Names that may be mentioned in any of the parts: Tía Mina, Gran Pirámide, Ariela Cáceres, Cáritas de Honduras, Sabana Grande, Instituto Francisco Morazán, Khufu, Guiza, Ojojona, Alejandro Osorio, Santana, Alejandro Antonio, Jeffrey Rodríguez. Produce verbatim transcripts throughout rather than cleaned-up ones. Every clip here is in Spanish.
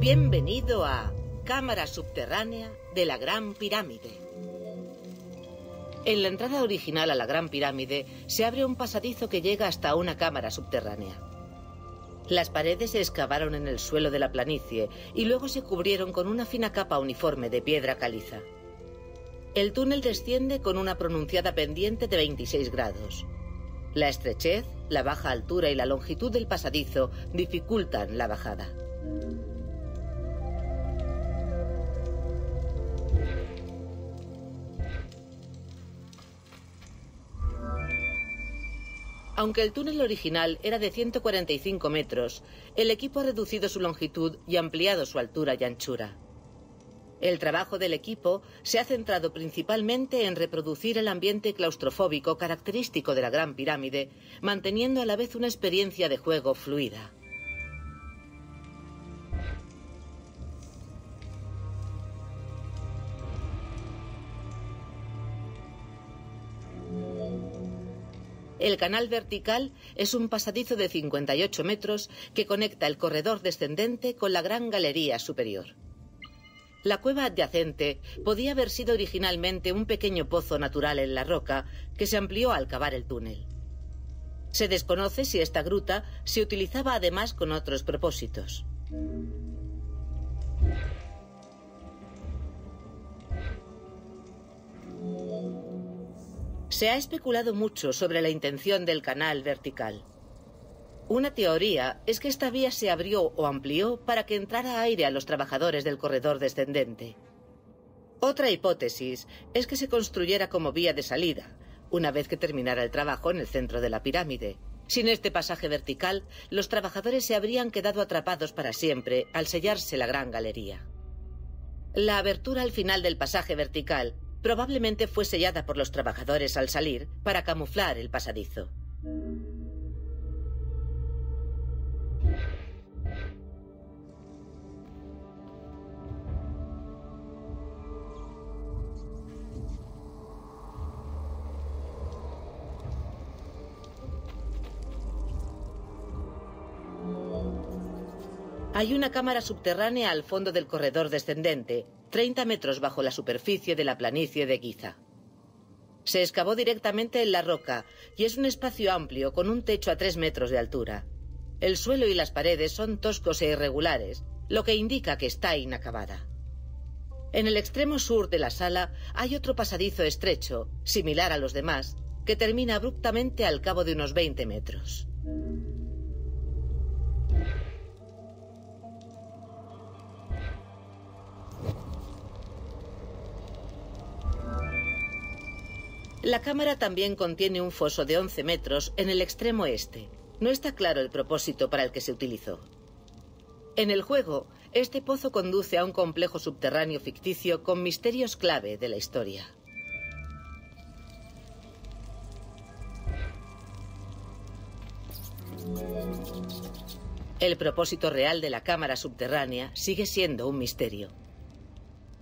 Bienvenido a Cámara Subterránea de la Gran Pirámide. En la entrada original a la Gran Pirámide se abre un pasadizo que llega hasta una cámara subterránea. Las paredes se excavaron en el suelo de la planicie y luego se cubrieron con una fina capa uniforme de piedra caliza. El túnel desciende con una pronunciada pendiente de veintiséis grados. La estrechez, la baja altura y la longitud del pasadizo dificultan la bajada. Aunque el túnel original era de ciento cuarenta y cinco metros, el equipo ha reducido su longitud y ampliado su altura y anchura. El trabajo del equipo se ha centrado principalmente en reproducir el ambiente claustrofóbico característico de la Gran Pirámide, manteniendo a la vez una experiencia de juego fluida. El canal vertical es un pasadizo de cincuenta y ocho metros que conecta el corredor descendente con la gran galería superior. La cueva adyacente podía haber sido originalmente un pequeño pozo natural en la roca que se amplió al cavar el túnel. Se desconoce si esta gruta se utilizaba además con otros propósitos. Se ha especulado mucho sobre la intención del canal vertical. Una teoría es que esta vía se abrió o amplió para que entrara aire a los trabajadores del corredor descendente. Otra hipótesis es que se construyera como vía de salida, una vez que terminara el trabajo en el centro de la pirámide. Sin este pasaje vertical, los trabajadores se habrían quedado atrapados para siempre al sellarse la gran galería. La abertura al final del pasaje vertical probablemente fue sellada por los trabajadores al salir para camuflar el pasadizo. Hay una cámara subterránea al fondo del corredor descendente, treinta metros bajo la superficie de la planicie de Guiza. Se excavó directamente en la roca y es un espacio amplio con un techo a tres metros de altura. El suelo y las paredes son toscos e irregulares, lo que indica que está inacabada. En el extremo sur de la sala hay otro pasadizo estrecho, similar a los demás, que termina abruptamente al cabo de unos veinte metros. La cámara también contiene un foso de once metros en el extremo este. No está claro el propósito para el que se utilizó. En el juego, este pozo conduce a un complejo subterráneo ficticio con misterios clave de la historia. El propósito real de la cámara subterránea sigue siendo un misterio.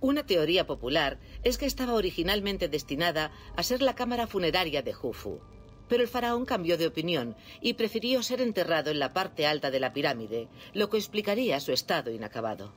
Una teoría popular es que estaba originalmente destinada a ser la cámara funeraria de Khufu, pero el faraón cambió de opinión y prefirió ser enterrado en la parte alta de la pirámide, lo que explicaría su estado inacabado.